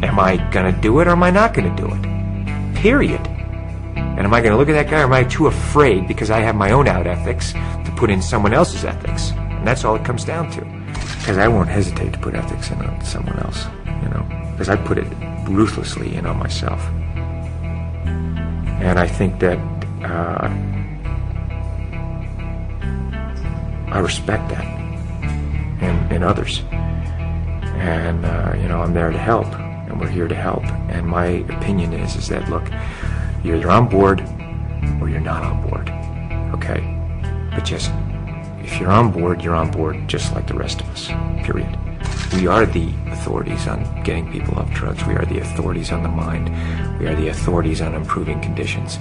Am I going to do it or am I not going to do it? Period. And am I going to look at that guy or am I too afraid because I have my own out ethics to put in someone else's ethics? And that's all it comes down to. Because I won't hesitate to put ethics in on someone else, you know, because I put it ruthlessly in on myself. And I think that I respect that in others. And, you know, I'm there to help, and we're here to help. And my opinion is that, look, you're either on board or you're not on board, okay? But just, if you're on board, you're on board just like the rest of us, period. We are the authorities on getting people off drugs. We are the authorities on the mind. We are the authorities on improving conditions.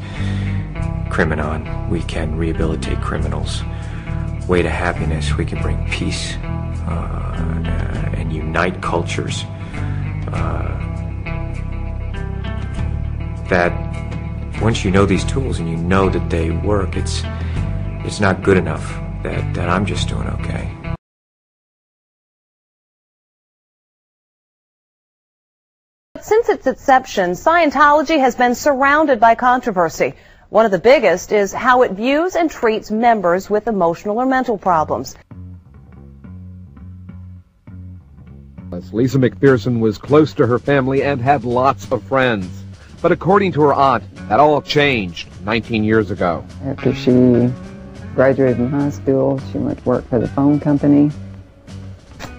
Criminon, we can rehabilitate criminals. Way to happiness, we can bring peace and unite cultures. That once you know these tools and you know that they work, it's not good enough that I'm just doing okay. Since its inception, Scientology has been surrounded by controversy. One of the biggest is how it views and treats members with emotional or mental problems. Lisa McPherson was close to her family and had lots of friends. But according to her aunt, that all changed 19 years ago. After she graduated from high school, she went to work for the phone company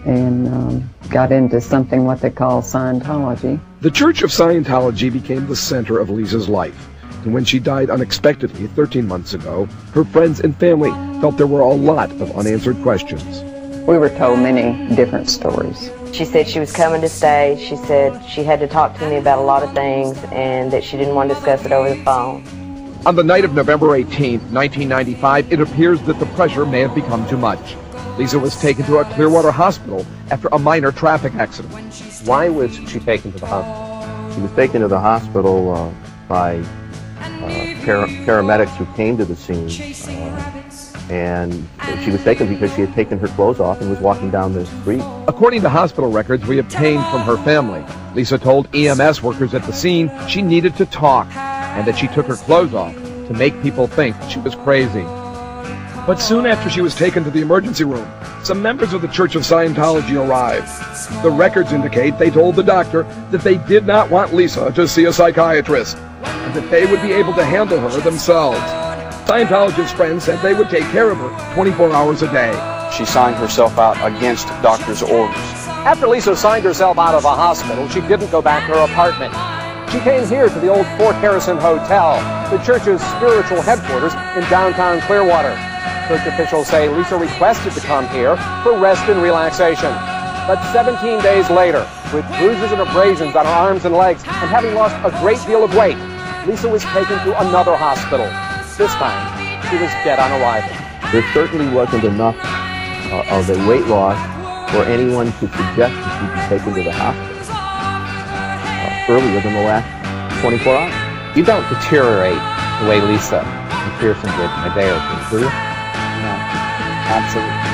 and got into something what they call Scientology. The Church of Scientology became the center of Lisa's life. And when she died unexpectedly 13 months ago, her friends and family felt there were a lot of unanswered questions. We were told many different stories. She said she was coming to stay. She said she had to talk to me about a lot of things and that she didn't want to discuss it over the phone. On the night of November 18, 1995, it appears that the pressure may have become too much. Lisa was taken to a Clearwater hospital after a minor traffic accident. Why was she taken to the hospital? She was taken to the hospital by paramedics who came to the scene. And she was taken because she had taken her clothes off and was walking down the street. According to hospital records we obtained from her family, Lisa told EMS workers at the scene she needed to talk and that she took her clothes off to make people think she was crazy. But soon after she was taken to the emergency room, some members of the Church of Scientology arrived. The records indicate they told the doctor that they did not want Lisa to see a psychiatrist and that they would be able to handle her themselves. Scientologist friends said they would take care of her 24 hours a day. She signed herself out against doctor's orders. After Lisa signed herself out of a hospital, she didn't go back to her apartment. She came here to the old Fort Harrison Hotel, the church's spiritual headquarters in downtown Clearwater. Church officials say Lisa requested to come here for rest and relaxation. But 17 days later, with bruises and abrasions on her arms and legs and having lost a great deal of weight, Lisa was taken to another hospital. This time, she was dead on arrival. There certainly wasn't enough of a weight loss for anyone to suggest that she be taken to the hospital earlier than the last 24 hours. You don't deteriorate the way Lisa McPherson did in a day or two, do you? No, absolutely.